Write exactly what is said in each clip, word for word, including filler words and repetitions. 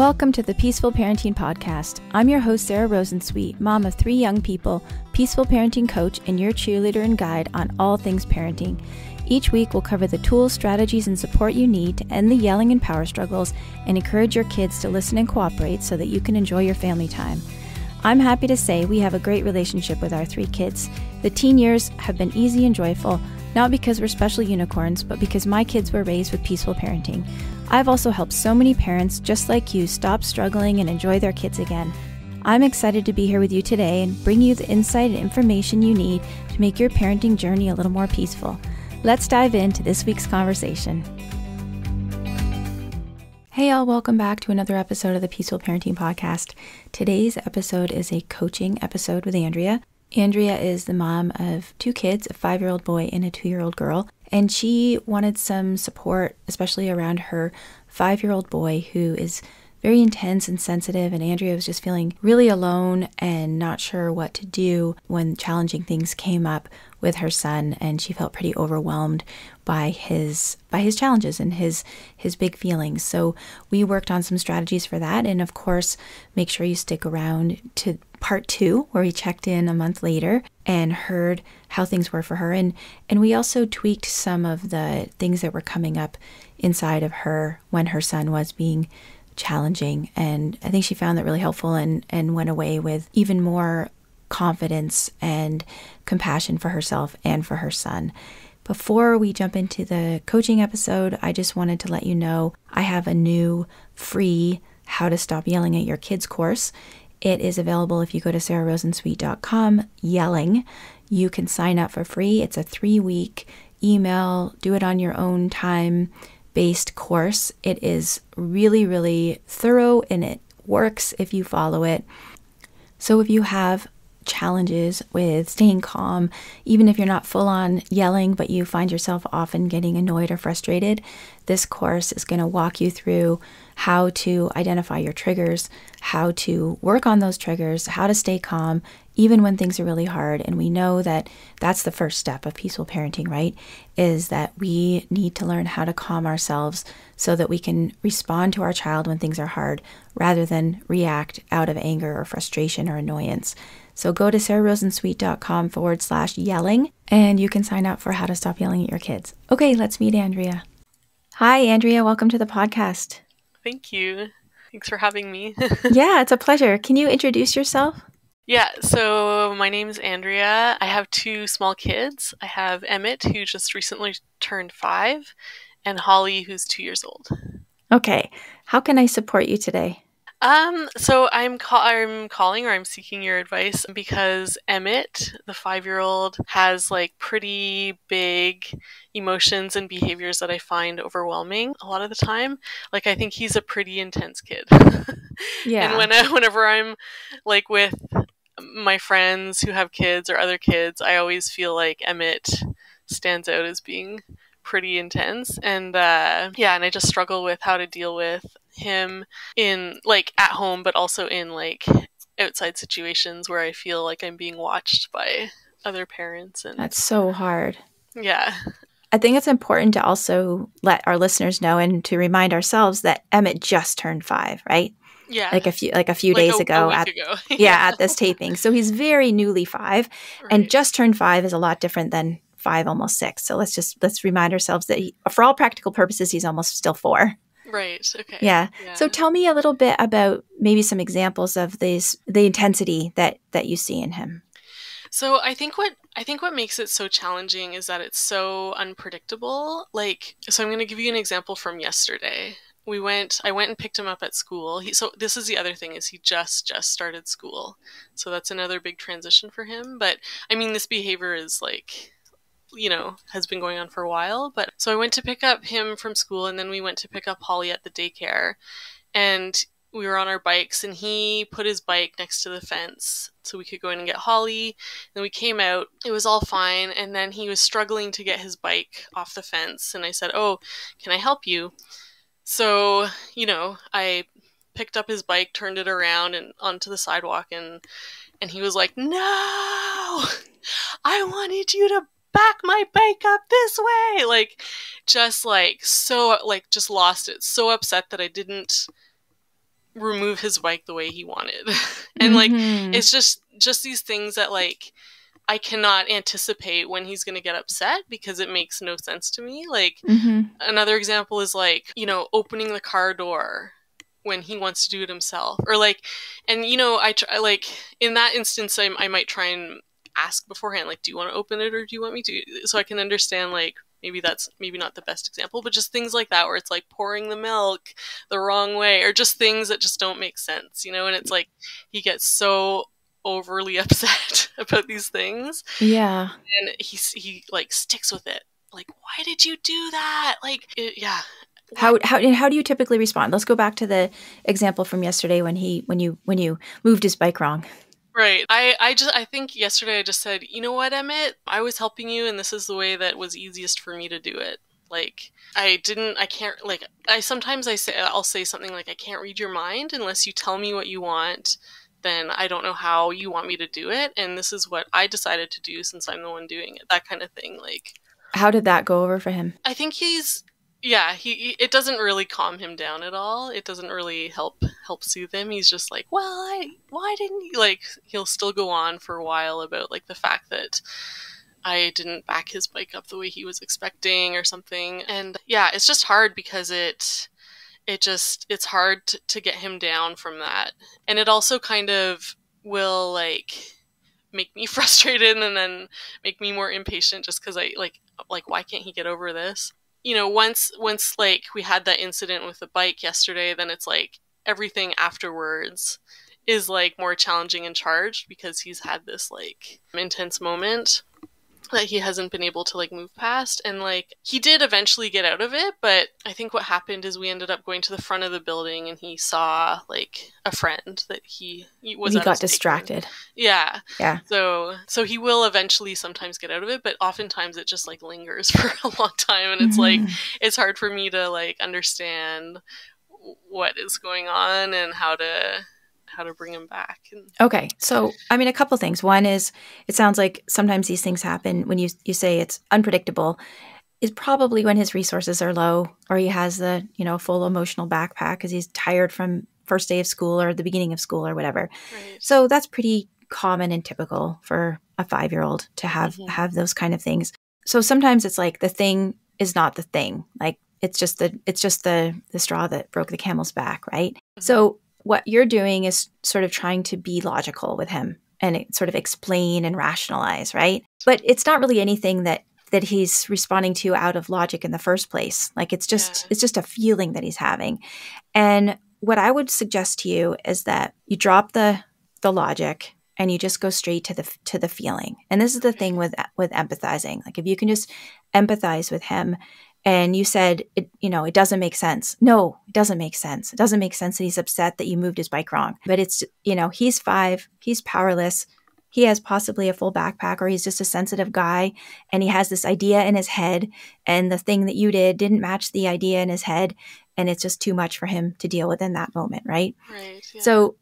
Welcome to the Peaceful Parenting Podcast. I'm your host, Sarah Rosensweet, mom of three young people, peaceful parenting coach, and your cheerleader and guide on all things parenting. Each week, we'll cover the tools, strategies, and support you need to end the yelling and power struggles and encourage your kids to listen and cooperate so that you can enjoy your family time. I'm happy to say we have a great relationship with our three kids. The teen years have been easy and joyful, not because we're special unicorns, but because my kids were raised with peaceful parenting. I've also helped so many parents just like you stop struggling and enjoy their kids again. I'm excited to be here with you today and bring you the insight and information you need to make your parenting journey a little more peaceful. Let's dive into this week's conversation. Hey all, welcome back to another episode of the Peaceful Parenting Podcast. Today's episode is a coaching episode with Andrea. Andrea is the mom of two kids, a five-year-old boy and a two-year-old girl, and she wanted some support, especially around her five-year-old boy who is very intense and sensitive, and Andrea was just feeling really alone and not sure what to do when challenging things came up with her son, and she felt pretty overwhelmed by his by his challenges and his his big feelings. So we worked on some strategies for that, and of course, make sure you stick around to part two, where we checked in a month later and heard how things were for her, and and we also tweaked some of the things that were coming up inside of her when her son was being challenging, and I think she found that really helpful and and went away with even more confidence and compassion for herself and for her son. Before we jump into the coaching episode, I just wanted to let you know I have a new free How to Stop Yelling at Your Kids course. It is available if you go to sarah rosensweet dot com, yelling. You can sign up for free. It's a three-week email, do it on your own time based course. It is really, really thorough and it works if you follow it. So if you have challenges with staying calm, even if you're not full on yelling, but you find yourself often getting annoyed or frustrated, this course is going to walk you through how to identify your triggers, how to work on those triggers, how to stay calm, even when things are really hard. And we know that that's the first step of peaceful parenting, right? Is that we need to learn how to calm ourselves so that we can respond to our child when things are hard rather than react out of anger or frustration or annoyance. So go to sarah rosensweet dot com forward slash yelling and you can sign up for How to Stop Yelling at Your Kids. Okay, let's meet Andrea. Hi, Andrea. Welcome to the podcast. Thank you. Thanks for having me. Yeah, it's a pleasure. Can you introduce yourself? Yeah, so my name's Andrea. I have two small kids. I have Emmett, who just recently turned five, and Holly, who's two years old. Okay. How can I support you today? Um, so I'm call I'm calling or I'm seeking your advice because Emmett, the five-year-old, has like pretty big emotions and behaviors that I find overwhelming a lot of the time. Like I think he's a pretty intense kid. Yeah. And when I, whenever I'm like with my friends who have kids or other kids, I always feel like Emmett stands out as being pretty intense, and uh, yeah, and I just struggle with how to deal with him in like at home, but also in like outside situations where I feel like I'm being watched by other parents. And that's so hard. Yeah. I think it's important to also let our listeners know and to remind ourselves that Emmett just turned five, right? Yeah. Like a few like a few like days a, ago, a at, ago. Yeah, yeah, at this taping. So he's very newly five, right. And just turned five is a lot different than five, almost six. So let's just let's remind ourselves that he, for all practical purposes, he's almost still four. Right. Okay. Yeah. yeah. So tell me a little bit about maybe some examples of these the intensity that that you see in him. So I think what I think what makes it so challenging is that it's so unpredictable. Like, so I'm going to give you an example from yesterday. We went I went and picked him up at school. He, so this is the other thing is he just just started school. So that's another big transition for him, but I mean this behavior is like, you know, has been going on for a while. But so I went to pick up him from school, and then we went to pick up Holly at the daycare, and we were on our bikes, and he put his bike next to the fence so we could go in and get Holly. Then we came out, it was all fine. And then he was struggling to get his bike off the fence. And I said, "Oh, can I help you?" So, you know, I picked up his bike, turned it around and onto the sidewalk, and, and he was like, "No, I wanted you to back my bike up this way," like just like so like just lost it, so upset that I didn't remove his bike the way he wanted. And like, mm-hmm. it's just, just these things that like, I cannot anticipate when he's going to get upset because it makes no sense to me. Like mm-hmm. another example is like, you know, opening the car door when he wants to do it himself, or like, and you know, I try, like in that instance, I, I might try and ask beforehand, like, do you want to open it or do you want me to? So I can understand, like, maybe that's maybe not the best example, but just things like that where it's like pouring the milk the wrong way, or just things that just don't make sense, you know? And it's like, he gets so overly upset about these things. Yeah. And he, he like sticks with it. Like, why did you do that? Like, it, yeah. How, how, how do you typically respond? Let's go back to the example from yesterday when he, when you, when you moved his bike wrong. Right. I, I just, I think yesterday I just said, you know what, Emmett, I was helping you and this is the way that was easiest for me to do it. Like, I didn't, I can't, like, I, sometimes I say, I'll say something like, I can't read your mind unless you tell me what you want, then I don't know how you want me to do it. And this is what I decided to do since I'm the one doing it, that kind of thing. Like, how did that go over for him? I think he's, yeah, he, he it doesn't really calm him down at all. It doesn't really help help soothe him. He's just like, well, I why didn't you, like, he'll still go on for a while about like the fact that I didn't back his bike up the way he was expecting or something. And yeah, it's just hard because it it just it's hard to, to get him down from that. And it also kind of will like make me frustrated and then make me more impatient just cuz I like like why can't he get over this? You know, once, once like we had that incident with the bike yesterday, then it's like everything afterwards is like more challenging and charged because he's had this like intense moment that he hasn't been able to like move past. And like, he did eventually get out of it, but I think what happened is we ended up going to the front of the building and he saw like a friend that he, he was, he got distracted. Yeah. Yeah. So, so he will eventually sometimes get out of it, but oftentimes it just like lingers for a long time. And it's mm-hmm. like, it's hard for me to like understand what is going on and how to, how to bring him back. And okay. So, I mean, a couple of things. One is, it sounds like sometimes these things happen when you, you say it's unpredictable, is probably when his resources are low or he has the, you know, full emotional backpack because he's tired from first day of school or the beginning of school or whatever. Right. So that's pretty common and typical for a five-year-old to have, mm-hmm. have those kind of things. So sometimes it's like the thing is not the thing. Like it's just the, it's just the, the straw that broke the camel's back. Right. Mm-hmm. So what you're doing is sort of trying to be logical with him and sort of explain and rationalize, right? But it's not really anything that that he's responding to out of logic in the first place. Like it's just yeah. it's just a feeling that he's having. And what I would suggest to you is that you drop the the logic and you just go straight to the to the feeling. And this is the thing with with empathizing. Like if you can just empathize with him. And you said, it, you know, it doesn't make sense. No, it doesn't make sense. It doesn't make sense that he's upset that you moved his bike wrong. But it's, you know, he's five, he's powerless. He has possibly a full backpack or he's just a sensitive guy. And he has this idea in his head. And the thing that you did didn't match the idea in his head. And it's just too much for him to deal with in that moment, right? Right. Yeah. So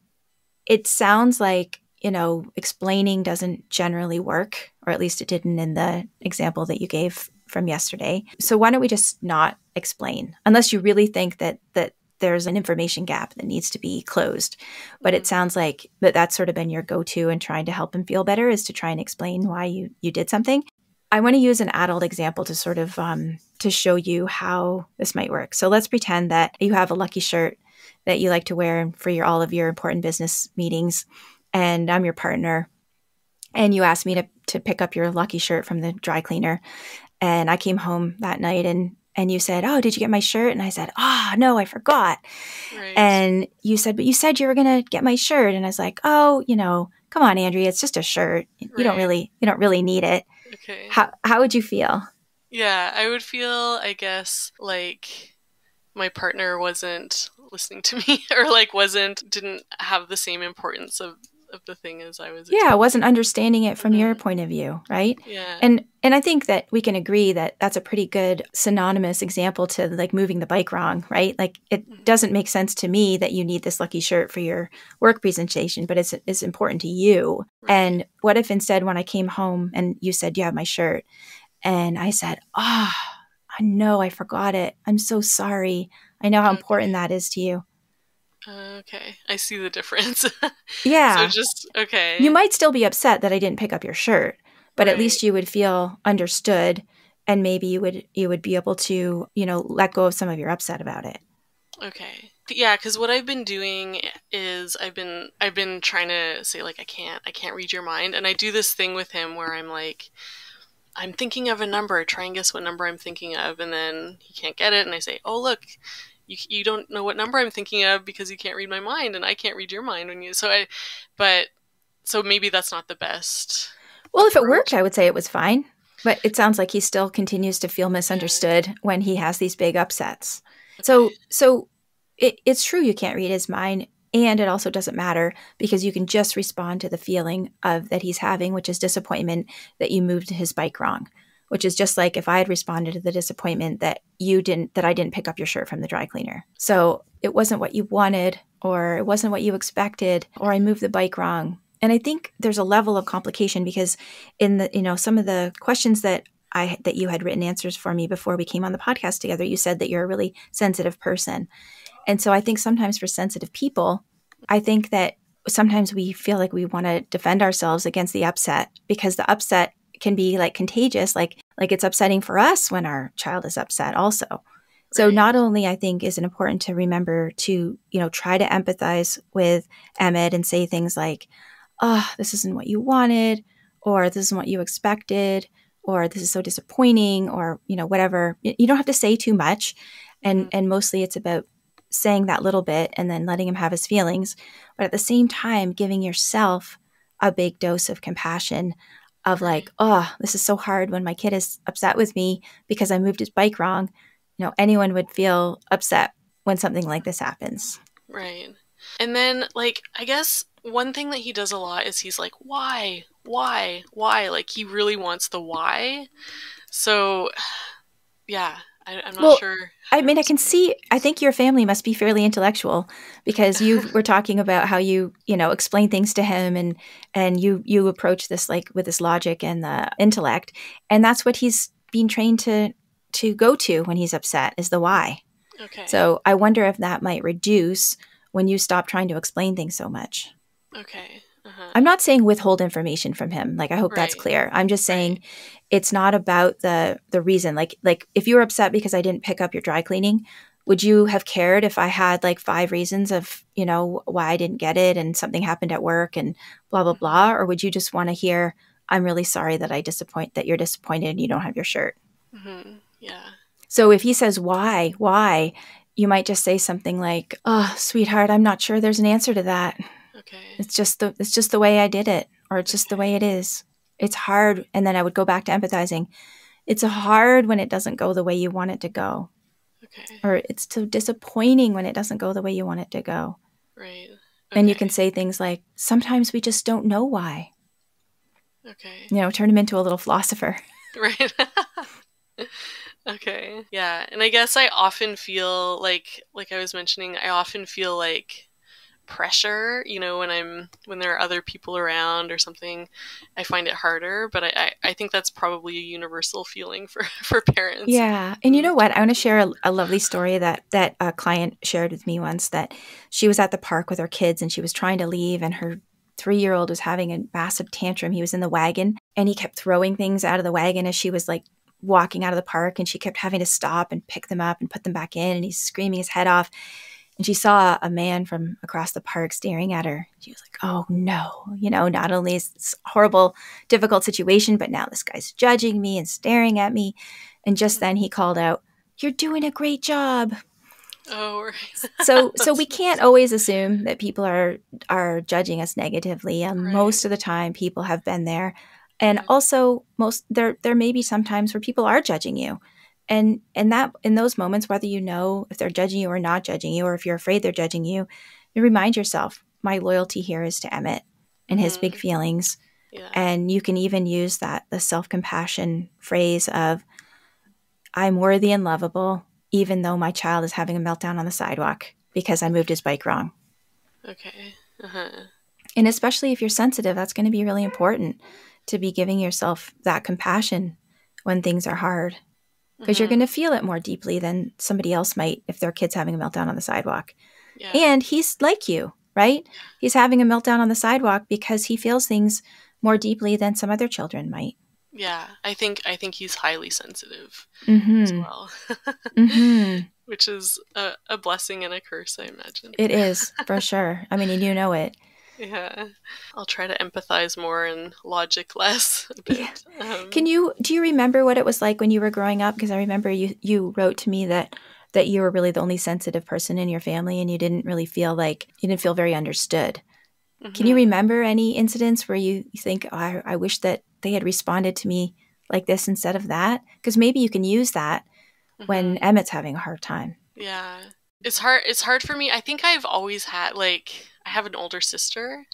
it sounds like, you know, explaining doesn't generally work, or at least it didn't in the example that you gave from yesterday. So why don't we just not explain, unless you really think that that there's an information gap that needs to be closed. But it sounds like that that's sort of been your go-to in trying to help him feel better, is to try and explain why you you did something. I want to use an adult example to sort of um, to show you how this might work. So let's pretend that you have a lucky shirt that you like to wear for your all of your important business meetings, and I'm your partner, and you asked me to to pick up your lucky shirt from the dry cleaner. And I came home that night and, and you said, oh, did you get my shirt? And I said, oh, no, I forgot. Right. And you said, but you said you were going to get my shirt. And I was like, oh, you know, come on, Andrea, it's just a shirt. Right. You don't really, you don't really need it. Okay. How, how would you feel? Yeah, I would feel, I guess, like my partner wasn't listening to me or like wasn't, didn't have the same importance of of the thing as I was. Yeah, I wasn't understanding it from mm-hmm. your point of view, right? Yeah. And and I think that we can agree that that's a pretty good synonymous example to like moving the bike wrong, right? Like it mm-hmm. doesn't make sense to me that you need this lucky shirt for your work presentation, but it's it's important to you. Right. And what if instead when I came home and you said, you have my shirt, and I said, ah, oh, I know I forgot it. I'm so sorry. I know how mm-hmm. important that is to you. Okay, I see the difference. Yeah. So just, okay. You might still be upset that I didn't pick up your shirt, but right. at least you would feel understood, and maybe you would you would be able to, you know, let go of some of your upset about it. Okay. Yeah, because what I've been doing is I've been I've been trying to say, like, I can't I can't read your mind, and I do this thing with him where I'm like, I'm thinking of a number, try and guess what number I'm thinking of, and then he can't get it, and I say, oh look. You, you don't know what number I'm thinking of because you can't read my mind, and I can't read your mind when you, so I, but, so maybe that's not the best. Well, if it worked, I would say it was fine, but it sounds like he still continues to feel misunderstood when he has these big upsets. Okay. So, so it, it's true you can't read his mind, and it also doesn't matter because you can just respond to the feeling of that he's having, which is disappointment that you moved his bike wrong. Which is just like if I had responded to the disappointment that you didn't, that I didn't pick up your shirt from the dry cleaner. So it wasn't what you wanted, or it wasn't what you expected, or I moved the bike wrong. And I think there's a level of complication because in the, you know, some of the questions that I, that you had written answers for me before we came on the podcast together, you said that you're a really sensitive person. And so I think sometimes for sensitive people, I think that sometimes we feel like we want to defend ourselves against the upset because the upset can be like contagious, like like it's upsetting for us when our child is upset also. So right. not only I think is it important to remember to, you know, try to empathize with Emmett and say things like, oh, this isn't what you wanted, or this isn't what you expected, or this is so disappointing, or, you know, whatever. You don't have to say too much. And, mm-hmm. and mostly it's about saying that little bit and then letting him have his feelings, but at the same time, giving yourself a big dose of compassion of like, oh, this is so hard when my kid is upset with me because I moved his bike wrong. You know, anyone would feel upset when something like this happens. Right. And then, like, I guess one thing that he does a lot is he's like, why, why, why? Like, he really wants the why. So, yeah, I, I'm not well, sure. I mean, I can see, I think your family must be fairly intellectual because you were talking about how you, you know, explain things to him and, and you, you approach this like with this logic and the intellect. And that's what he's being trained to, to go to when he's upset is the why. Okay. So I wonder if that might reduce when you stop trying to explain things so much. Okay. Uh-huh. I'm not saying withhold information from him. Like, I hope right. that's clear. I'm just saying right. it's not about the the reason. Like, like if you were upset because I didn't pick up your dry cleaning, would you have cared if I had like five reasons of, you know, why I didn't get it and something happened at work and blah, blah, blah? Or would you just want to hear, I'm really sorry that I disappoint, that you're disappointed and you don't have your shirt? Mm-hmm. Yeah. So if he says, why, why, you might just say something like, oh, sweetheart, I'm not sure there's an answer to that. Okay. It's just the it's just the way I did it, or it's just okay. the way it is. It's hard, and then I would go back to empathizing. It's hard when it doesn't go the way you want it to go, okay. or it's so disappointing when it doesn't go the way you want it to go. Right. Okay. And you can say things like, "Sometimes we just don't know why." Okay. You know, turn him into a little philosopher. Right. Okay. Yeah, and I guess I often feel like, like I was mentioning, I often feel like. pressure, you know, when I'm when there are other people around or something, I find it harder, but I, I, I think that's probably a universal feeling for, for parents. Yeah. And you know what? I want to share a, a lovely story that, that a client shared with me once, that she was at the park with her kids and she was trying to leave, and her three-year-old was having a massive tantrum. He was in the wagon and he kept throwing things out of the wagon as she was like walking out of the park, and she kept having to stop and pick them up and put them back in, and he's screaming his head off. And she saw a man from across the park staring at her. She was like, oh, no, you know, not only is this horrible, difficult situation, but now this guy's judging me and staring at me. And just then he called out, you're doing a great job. Oh, right. so so we can't always assume that people are, are judging us negatively. And right. most of the time people have been there. And right. also most there there may be some times where people are judging you. And and that in those moments, whether you know if they're judging you or not judging you, or if you're afraid they're judging you, you remind yourself, my loyalty here is to Emmett and his mm-hmm. big feelings. Yeah. And you can even use that, the self-compassion phrase of, I'm worthy and lovable, even though my child is having a meltdown on the sidewalk because I moved his bike wrong. Okay. Uh-huh. And especially if you're sensitive, that's going to be really important to be giving yourself that compassion when things are hard. Because mm-hmm. you're going to feel it more deeply than somebody else might if their kid's having a meltdown on the sidewalk. Yeah. And he's like you, right? Yeah. He's having a meltdown on the sidewalk because he feels things more deeply than some other children might. Yeah, I think I think he's highly sensitive mm-hmm. as well, mm-hmm. which is a, a blessing and a curse, I imagine. It is, for sure. I mean, you know it. Yeah, I'll try to empathize more and logic less a bit. Yeah. Um, Can you do you remember what it was like when you were growing up? Because I remember you you wrote to me that that you were really the only sensitive person in your family, and you didn't really feel like you didn't feel very understood. Mm-hmm. Can you remember any incidents where you think, oh, I, I wish that they had responded to me like this instead of that? Because maybe you can use that mm-hmm. when Emmett's having a hard time. Yeah. It's hard. It's hard for me. I think I've always had, like, I have an older sister,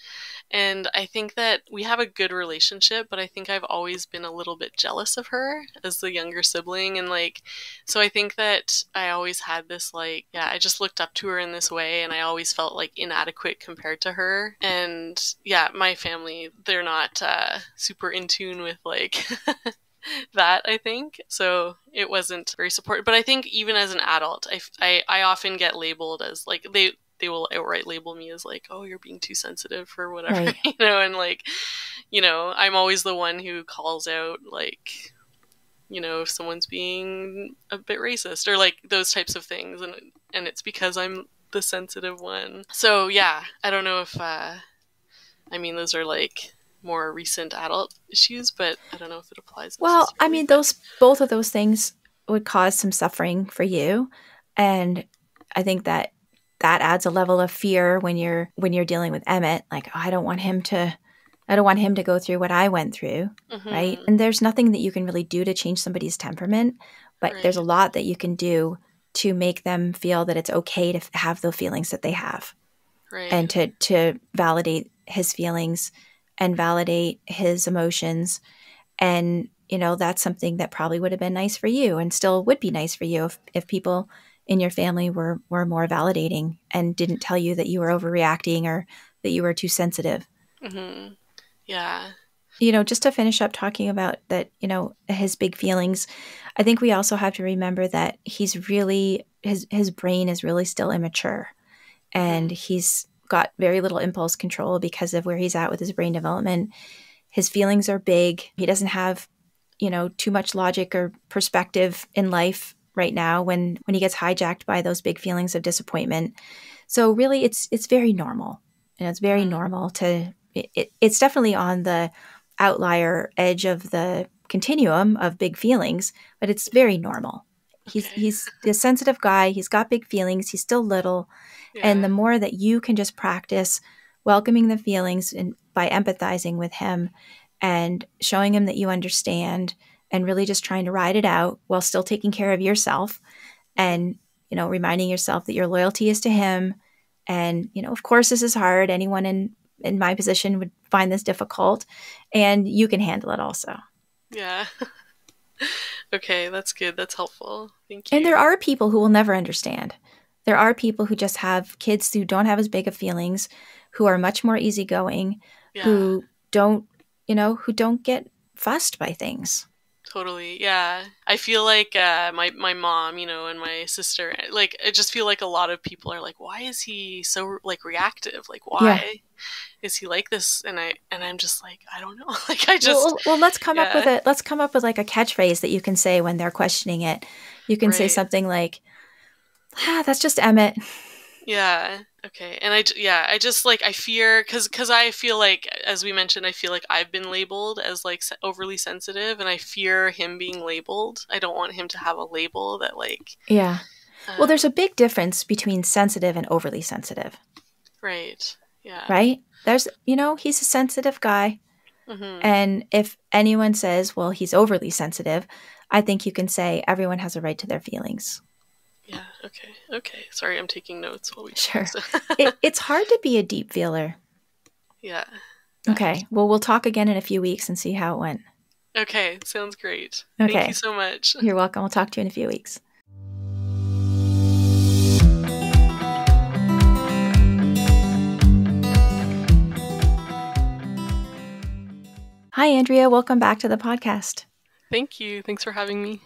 and I think that we have a good relationship, but I think I've always been a little bit jealous of her as the younger sibling. And, like, so I think that I always had this, like, yeah, I just looked up to her in this way, and I always felt, like, inadequate compared to her. And yeah, my family, they're not uh, super in tune with, like, that, I think. So it wasn't very supportive. But I think even as an adult, I, I, I often get labeled as, like, they, they will outright label me as, like, oh, you're being too sensitive for whatever, right. you know? And, like, you know, I'm always the one who calls out, like, you know, if someone's being a bit racist or, like, those types of things. And, and it's because I'm the sensitive one. So yeah, I don't know if, uh, I mean, those are, like, more recent adult issues, but I don't know if it applies. Well, I mean, those, both of those things would cause some suffering for you. And I think that that adds a level of fear when you're, when you're dealing with Emmett, like, oh, I don't want him to, I don't want him to go through what I went through. Mm-hmm. Right. And there's nothing that you can really do to change somebody's temperament, but right. there's a lot that you can do to make them feel that it's okay to have the feelings that they have right. and to, to validate his feelings and validate his emotions. And, you know, that's something that probably would have been nice for you and still would be nice for you if, if people in your family were, were more validating and didn't tell you that you were overreacting or that you were too sensitive. Mm-hmm. Yeah. You know, just to finish up talking about that, you know, his big feelings, I think we also have to remember that he's really, his, his brain is really still immature, and he's got very little impulse control because of where he's at with his brain development. His feelings are big. He doesn't have, you know, too much logic or perspective in life right now when, when he gets hijacked by those big feelings of disappointment. So really it's, it's very normal, and it's very normal to, it, it's definitely on the outlier edge of the continuum of big feelings, but it's very normal. He's, okay. he's a sensitive guy. He's got big feelings. He's still little. Yeah. And the more that you can just practice welcoming the feelings and by empathizing with him and showing him that you understand and really just trying to ride it out while still taking care of yourself and, you know, reminding yourself that your loyalty is to him. And, you know, of course this is hard. Anyone in, in my position would find this difficult, and you can handle it also. Yeah. Okay, that's good. That's helpful. Thank you. And there are people who will never understand. There are people who just have kids who don't have as big of feelings, who are much more easygoing, yeah. who don't, you know, who don't get fussed by things. Totally. Yeah. I feel like uh, my, my mom, you know, and my sister, like, I just feel like a lot of people are like, why is he so, like, reactive? Like, why yeah. is he like this? And I, and I'm just like, I don't know. Like, I just, well, well let's come yeah. up with a, let's come up with like a catchphrase that you can say when they're questioning it. You can right. say something like, ah, that's just Emmett. Yeah. Okay. And I, yeah, I just, like, I fear, cause, cause I feel like, as we mentioned, I feel like I've been labeled as, like, overly sensitive, and I fear him being labeled. I don't want him to have a label that, like. Yeah. Um, well, there's a big difference between sensitive and overly sensitive. Right. Yeah. Right. There's, you know, he's a sensitive guy. Mm-hmm. And if anyone says, well, he's overly sensitive, I think you can say everyone has a right to their feelings. Yeah. Okay. Okay. Sorry, I'm taking notes while we sure. it, it's hard to be a deep feeler. Yeah. Okay. Well, we'll talk again in a few weeks and see how it went. Okay. Sounds great. Okay. Thank you so much. You're welcome. We'll talk to you in a few weeks. Hi, Andrea. Welcome back to the podcast. Thank you. Thanks for having me.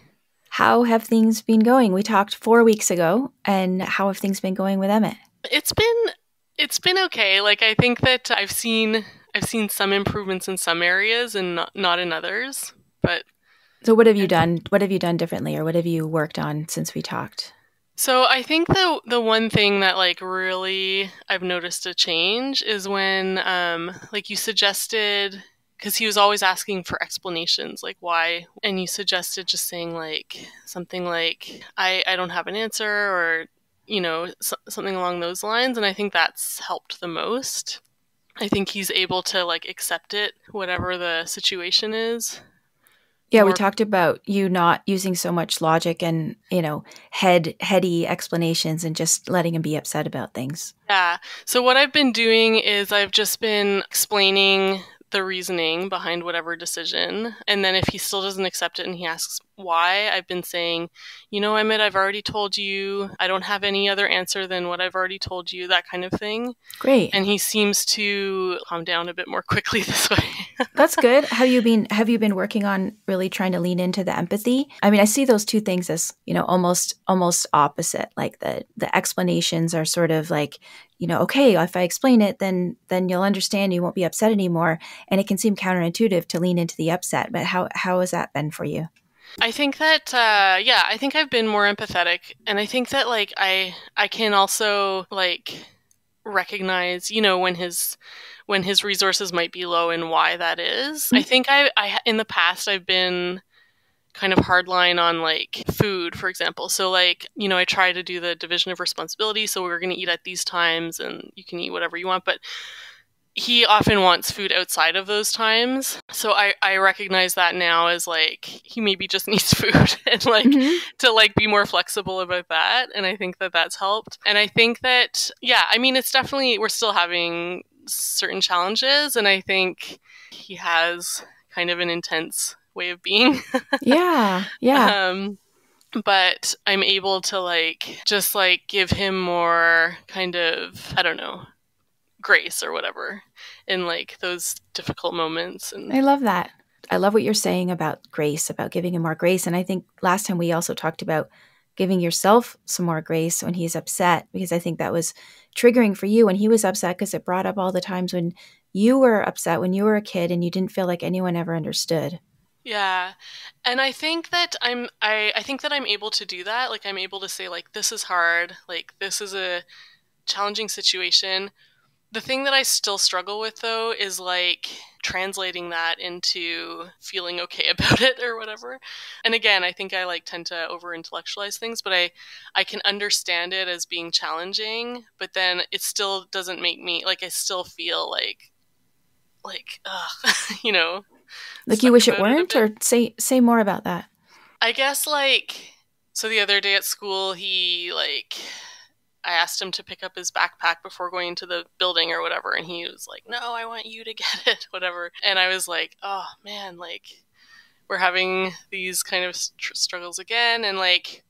How have things been going? We talked four weeks ago, and how have things been going with Emmett? It's been it's been okay. Like, I think that I've seen I've seen some improvements in some areas and not, not in others. But so what have you done? What have you done differently, or what have you worked on since we talked? So I think the the one thing that like really I've noticed a change is when um, like you suggested, because he was always asking for explanations, like why, and you suggested just saying like something like I I don't have an answer, or you know, so, something along those lines, and I think that's helped the most. I think he's able to like accept it, whatever the situation is. Yeah, we talked about you not using so much logic and, you know, head heady explanations and just letting him be upset about things. Yeah. So what I've been doing is I've just been explaining the reasoning behind whatever decision. And then if he still doesn't accept it and he asks why, I've been saying, you know, Emmett, I've already told you. I don't have any other answer than what I've already told you, that kind of thing. Great. And he seems to calm down a bit more quickly this way. That's good. Have you been, have you been working on really trying to lean into the empathy? I mean, I see those two things as, you know, almost, almost opposite, like the, the explanations are sort of like, you know, okay, if I explain it, then then you'll understand, you won't be upset anymore. And it can seem counterintuitive to lean into the upset, but how, how has that been for you? I think that, uh, yeah, I think I've been more empathetic. And I think that, like, I I can also, like, recognize, you know, when his when his resources might be low and why that is. Mm-hmm. I think I, I, in the past, I've been kind of hardline on like food, for example. So like, you know, I try to do the division of responsibility. So we're going to eat at these times and you can eat whatever you want. But he often wants food outside of those times. So I, I recognize that now as like, he maybe just needs food and like mm-hmm. to like be more flexible about that. And I think that that's helped. And I think that, yeah, I mean, it's definitely, we're still having certain challenges. And I think he has kind of an intense way of being. Yeah. Yeah. Um, but I'm able to like, just like give him more kind of, I don't know, grace or whatever in like those difficult moments. And I love that. I love what you're saying about grace, about giving him more grace. And I think last time we also talked about giving yourself some more grace when he's upset, because I think that was triggering for you when he was upset, because it brought up all the times when you were upset when you were a kid and you didn't feel like anyone ever understood. Yeah. And I think that I'm, I, I think that I'm able to do that. Like I'm able to say like, this is hard. Like this is a challenging situation. The thing that I still struggle with though, is like translating that into feeling okay about it or whatever. And again, I think I like tend to over intellectualize things, but I, I can understand it as being challenging, but then it still doesn't make me like, I still feel like, like, ugh, you know, like you wish it weren't, or say say more about that. I guess like, so the other day at school, he like, I asked him to pick up his backpack before going into the building or whatever. And he was like, no, I want you to get it, whatever. And I was like, oh man, like we're having these kind of st- struggles again. And like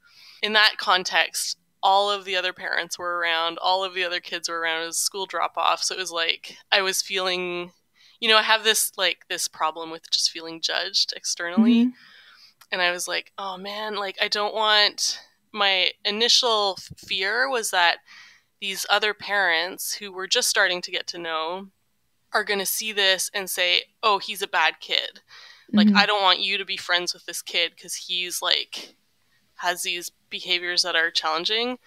in that context, all of the other parents were around, all of the other kids were around, it was school drop off. So it was like, I was feeling, you know, I have this like this problem with just feeling judged externally. Mm-hmm. And I was like, oh man, like I don't want, my initial fear was that these other parents who were just starting to get to know are going to see this and say, oh, he's a bad kid. Mm-hmm. Like, I don't want you to be friends with this kid because he's like, has these behaviors that are challenging.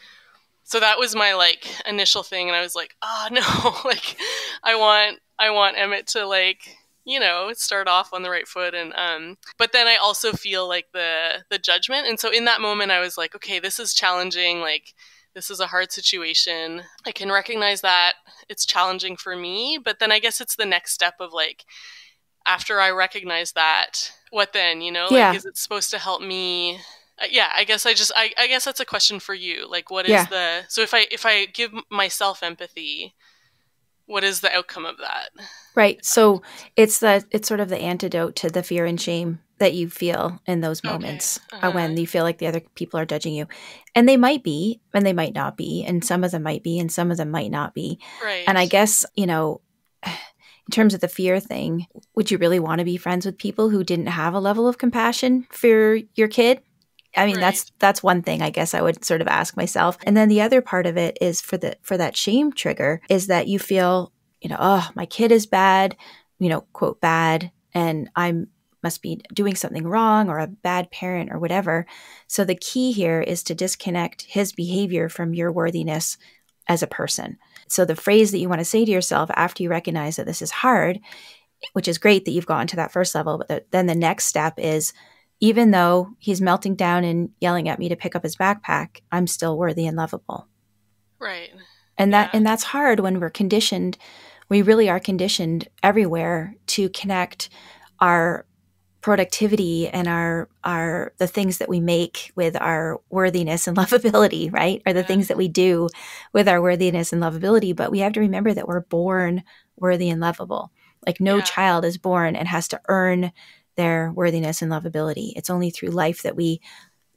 So that was my like initial thing. And I was like, oh no, like I want, I want Emmett to like, you know, start off on the right foot. And, um, but then I also feel like the, the judgment. And so in that moment I was like, okay, this is challenging. Like this is a hard situation. I can recognize that it's challenging for me, but then I guess it's the next step of like, after I recognize that, what then, you know, like, yeah. Is it supposed to help me? Uh, yeah. I guess I just, I, I guess that's a question for you. Like what is yeah. the, so if I, if I give myself empathy, what is the outcome of that? Right. So it's the it's sort of the antidote to the fear and shame that you feel in those moments. Okay. Uh-huh. When you feel like the other people are judging you. And they might be, and they might not be, and some of them might be, and some of them might not be. Right. And I guess, you know, in terms of the fear thing, would you really want to be friends with people who didn't have a level of compassion for your kid? I mean, right. that's that's one thing I guess I would sort of ask myself. And then the other part of it is for the for that shame trigger is that you feel, you know, oh, my kid is bad, you know, quote, bad, and I'm must be doing something wrong or a bad parent or whatever. So the key here is to disconnect his behavior from your worthiness as a person. So the phrase that you want to say to yourself after you recognize that this is hard, which is great that you've gotten to that first level, but the, then the next step is, even though he's melting down and yelling at me to pick up his backpack, I'm still worthy and lovable. Right. And yeah. that and that's hard when we're conditioned. We really are conditioned everywhere to connect our productivity and our our the things that we make with our worthiness and lovability, right? Or the yeah. things that we do with our worthiness and lovability. But we have to remember that we're born worthy and lovable. Like no yeah. child is born and has to earn their worthiness and lovability. It's only through life that we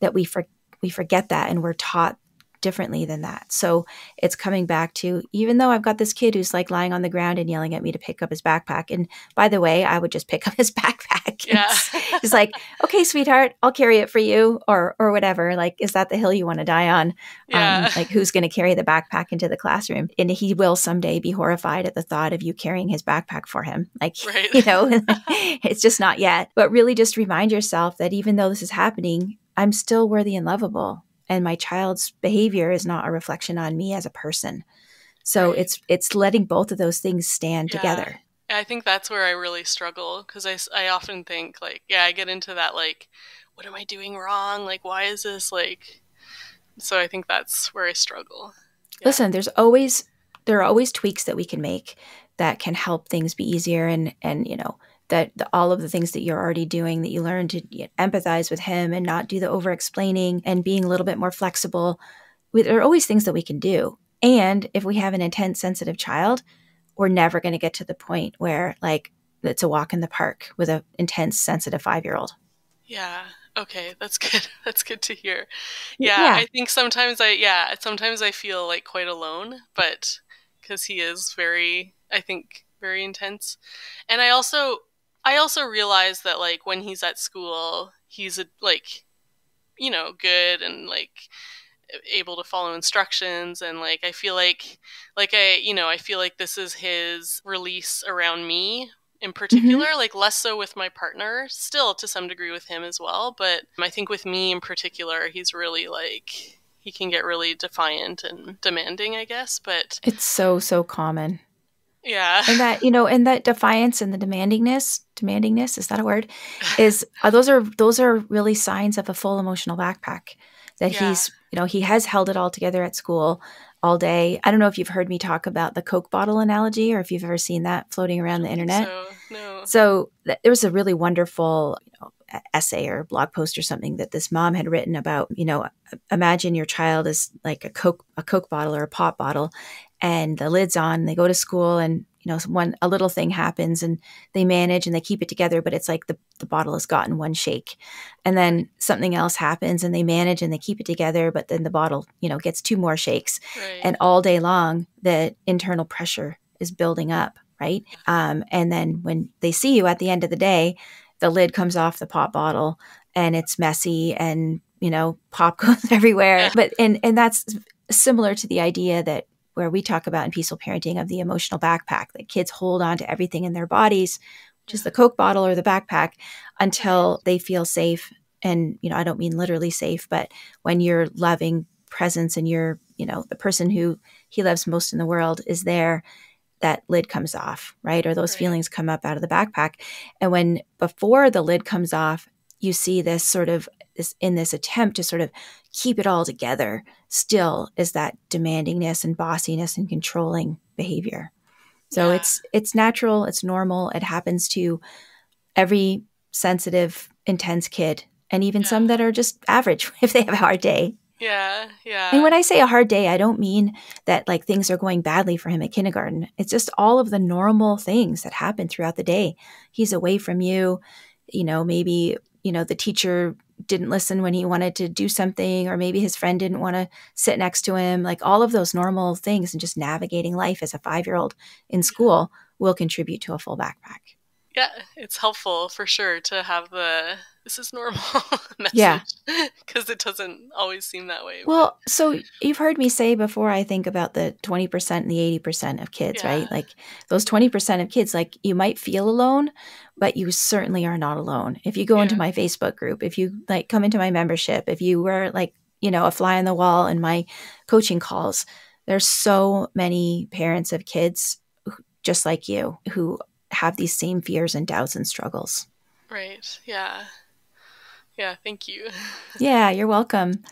that we for, we forget that, and we're taught differently than that. So it's coming back to, even though I've got this kid who's like lying on the ground and yelling at me to pick up his backpack, and by the way, I would just pick up his backpack. Yeah. It's like, okay, sweetheart, I'll carry it for you, or or whatever. Like, is that the hill you want to die on? Yeah. Um, like, who's going to carry the backpack into the classroom? And he will someday be horrified at the thought of you carrying his backpack for him. Like, right. you know, it's just not yet. But really just remind yourself that even though this is happening, I'm still worthy and lovable. And my child's behavior is not a reflection on me as a person. So right. it's it's letting both of those things stand yeah. together. I think that's where I really struggle, because I, I often think, like, yeah, I get into that, like, what am I doing wrong? Like, why is this, like, so I think that's where I struggle. Yeah. Listen, there's always, there are always tweaks that we can make that can help things be easier, and, and you know, that the, all of the things that you're already doing, that you learn to you know, empathize with him and not do the over-explaining and being a little bit more flexible. We, there are always things that we can do. And if we have an intent-sensitive child, we're never going to get to the point where, like, it's a walk in the park with an intense, sensitive five-year-old. Yeah. Okay. That's good. That's good to hear. Yeah, yeah. I think sometimes I, yeah, sometimes I feel, like, quite alone, but because he is very, I think, very intense. And I also... I also realize that, like, when he's at school, he's, a, like, you know, good and, like, able to follow instructions. And, like, I feel like, like, I, you know, I feel like this is his release around me in particular, mm-hmm. like, less so with my partner, still to some degree with him as well. But I think with me in particular, he's really, like, he can get really defiant and demanding, I guess. But it's so, so common. Yeah. And that, you know, and that defiance and the demandingness, demandingness, is that a word? Is uh, those are those are really signs of a full emotional backpack that yeah. he's, you know, he has held it all together at school all day. I don't know if you've heard me talk about the Coke bottle analogy, or if you've ever seen that floating around the internet. So, no. So there was a really wonderful, you know, essay or blog post or something that this mom had written about, you know, imagine your child is like a Coke, a Coke bottle or a pop bottle, and the lid's on, and they go to school, and, you know, one, a little thing happens, and they manage and they keep it together, but it's like the, the bottle has gotten one shake, and then something else happens, and they manage and they keep it together, but then the bottle, you know, gets two more shakes. Right. And all day long, the internal pressure is building up. Right. Um, and then when they see you at the end of the day, the lid comes off the pop bottle and it's messy, and, you know, pop goes everywhere. Yeah. But, and, and that's similar to the idea that, where we talk about in Peaceful Parenting, of the emotional backpack, that kids hold on to everything in their bodies, which is the Coke bottle or the backpack, until they feel safe. And, you know, I don't mean literally safe, but when your loving presence and your, you know, the person who he loves most in the world is there, that lid comes off, right? Or those right. feelings come up out of the backpack. And when, before the lid comes off, you see this sort of, this, in this attempt to sort of keep it all together, still is that demandingness and bossiness and controlling behavior. So yeah. it's it's natural, it's normal, it happens to every sensitive, intense kid, and even yeah. some that are just average if they have a hard day. Yeah, yeah. And when I say a hard day, I don't mean that, like, things are going badly for him at kindergarten. It's just all of the normal things that happen throughout the day. He's away from you, you know, maybe, you know, the teacher didn't listen when he wanted to do something, or maybe his friend didn't want to sit next to him. Like, all of those normal things, and just navigating life as a five-year-old in school will contribute to a full backpack. Yeah, it's helpful for sure to have the "this is normal" message. Yeah, because it doesn't always seem that way. Well, but. So you've heard me say before, I think, about the twenty percent and the eighty percent of kids, yeah. right? Like those twenty percent of kids, like you might feel alone, but you certainly are not alone. If you go yeah. into my Facebook group, if you like come into my membership, if you were like, you know, a fly on the wall in my coaching calls, there's so many parents of kids who, just like you who have these same fears and doubts and struggles. Right. Yeah. Yeah, thank you. Yeah, you're welcome.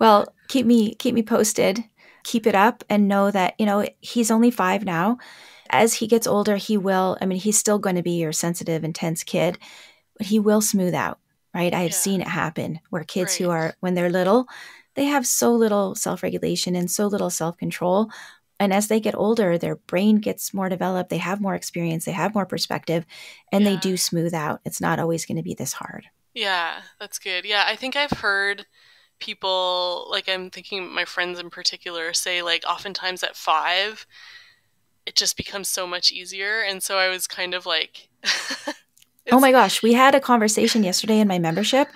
Well, keep me keep me posted. Keep it up and know that, you know, he's only five now. As he gets older, he will, I mean, he's still going to be your sensitive, intense kid, but he will smooth out, right? I have yeah. seen it happen where kids right. who are, when they're little, they have so little self-regulation and so little self-control. And as they get older, their brain gets more developed. They have more experience. They have more perspective, and yeah. they do smooth out. It's not always going to be this hard. Yeah, that's good. Yeah, I think I've heard people, like I'm thinking my friends in particular, say like oftentimes at five, it just becomes so much easier. And so I was kind of like... oh my gosh, we had a conversation yesterday in my membership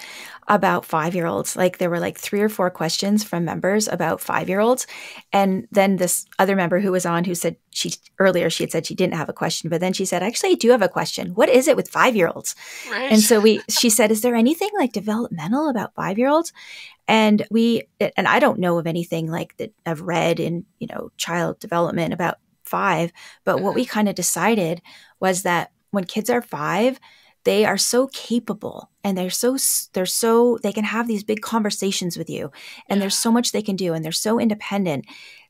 about five-year-olds. Like there were like three or four questions from members about five-year-olds. And then this other member who was on who said she earlier she had said she didn't have a question, but then she said, actually, I do have a question. What is it with five-year-olds? Right. And so we she said, is there anything like developmental about five-year-olds? And we and I don't know of anything like that I've read in, you know, child development about five, but what we kind of decided was that when kids are five, they are so capable and they're so, they're so, they can have these big conversations with you and yeah. there's so much they can do and they're so independent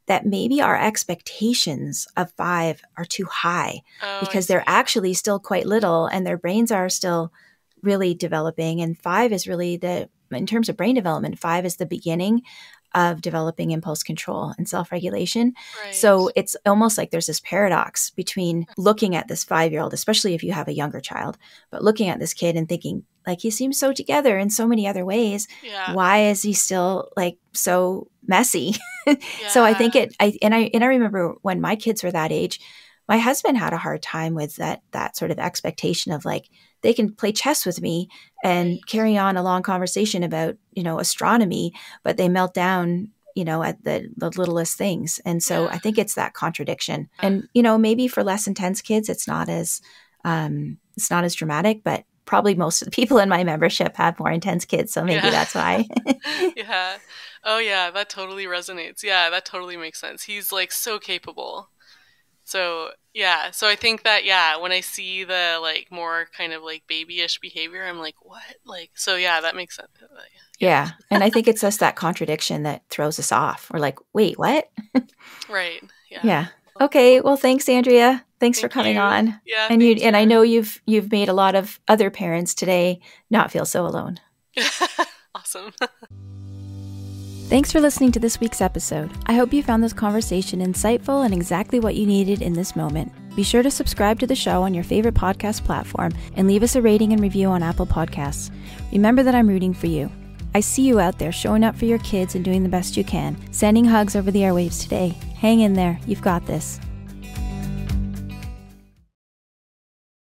that maybe our expectations of five are too high oh, because they're actually still quite little and their brains are still really developing. And five is really the, in terms of brain development, five is the beginning of developing impulse control and self-regulation. Right. So it's almost like there's this paradox between looking at this five-year-old, especially if you have a younger child, but looking at this kid and thinking like he seems so together in so many other ways. Yeah. Why is he still like so messy? Yeah. So I think it, I, and I, and I remember when my kids were that age, my husband had a hard time with that, that sort of expectation of like, they can play chess with me and carry on a long conversation about, you know, astronomy, but they melt down, you know, at the, the littlest things. And so yeah. I think it's that contradiction. And, you know, maybe for less intense kids, it's not as, um, it's not as dramatic, but probably most of the people in my membership have more intense kids. So maybe yeah. that's why. yeah. Oh yeah. That totally resonates. Yeah. That totally makes sense. He's like so capable. So yeah, so I think that, yeah, when I see the like more kind of like babyish behavior, I'm like, what? Like, so yeah, that makes sense. Yeah. yeah. And I think it's just that contradiction that throws us off. We're like, wait, what? right. Yeah. Yeah. Okay. Well, thanks, Andrea. Thanks Thank for coming you. on. Yeah. And you, you and I know you've, you've made a lot of other parents today not feel so alone. Awesome. Thanks for listening to this week's episode. I hope you found this conversation insightful and exactly what you needed in this moment. Be sure to subscribe to the show on your favorite podcast platform and leave us a rating and review on Apple Podcasts. Remember that I'm rooting for you. I see you out there showing up for your kids and doing the best you can. Sending hugs over the airwaves today. Hang in there. You've got this.